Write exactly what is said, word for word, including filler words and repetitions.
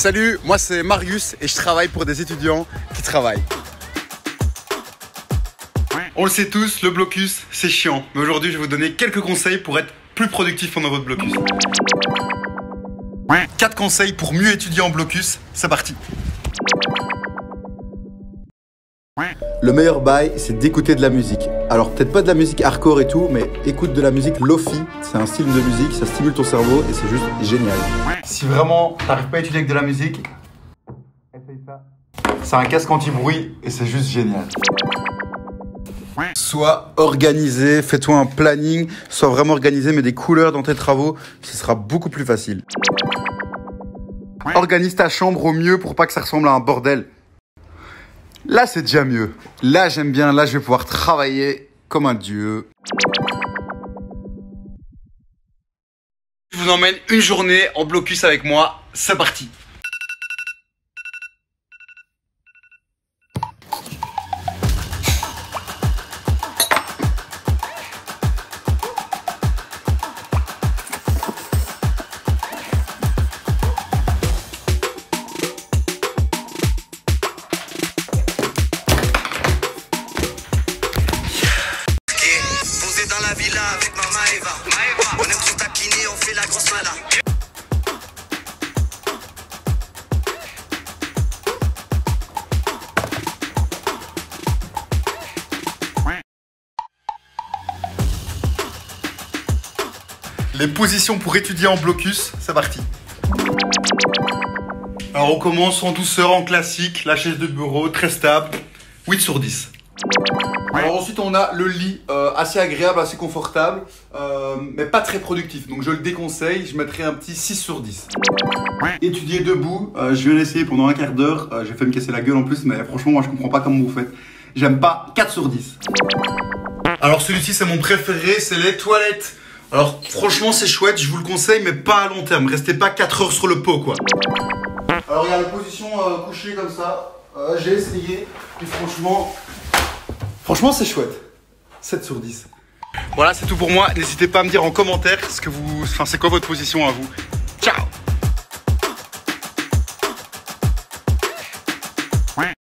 Salut, moi c'est Marius et je travaille pour des étudiants qui travaillent. On le sait tous, le blocus, c'est chiant. Mais aujourd'hui, je vais vous donner quelques conseils pour être plus productif pendant votre blocus. quatre conseils pour mieux étudier en blocus, c'est parti. Le meilleur bail, c'est d'écouter de la musique. Alors peut-être pas de la musique hardcore et tout, mais écoute de la musique Lofi. C'est un style de musique, ça stimule ton cerveau et c'est juste génial. Si vraiment t'arrives pas à étudier avec de la musique, essaye ça. C'est un casque anti-bruit et c'est juste génial. Sois organisé, fais-toi un planning, sois vraiment organisé, mets des couleurs dans tes travaux, ce sera beaucoup plus facile. Organise ta chambre au mieux pour pas que ça ressemble à un bordel. Là, c'est déjà mieux. Là, j'aime bien. Là, je vais pouvoir travailler comme un dieu. Je vous emmène une journée en blocus avec moi. C'est parti. Villa avec maman Eva. On aime tout taquiner, on fait la grosse mala. Les positions pour étudier en blocus, c'est parti. Alors on commence en douceur, en classique, la chaise de bureau, très stable, huit sur dix. Alors ensuite on a le lit, euh, assez agréable, assez confortable, euh, mais pas très productif, donc je le déconseille, je mettrai un petit six sur dix. Étudier debout, euh, je viens l'essayer pendant un quart d'heure, euh, j'ai fait me casser la gueule en plus, mais franchement moi je comprends pas comment vous faites, j'aime pas, quatre sur dix. Alors celui-ci c'est mon préféré, c'est les toilettes. Alors franchement c'est chouette, je vous le conseille, mais pas à long terme, restez pas quatre heures sur le pot quoi. Alors il y a la position euh, couchée comme ça, euh, j'ai essayé, et franchement... Franchement, c'est chouette. sept sur dix. Voilà, c'est tout pour moi. N'hésitez pas à me dire en commentaire ce que vous... Enfin, c'est quoi votre position à vous.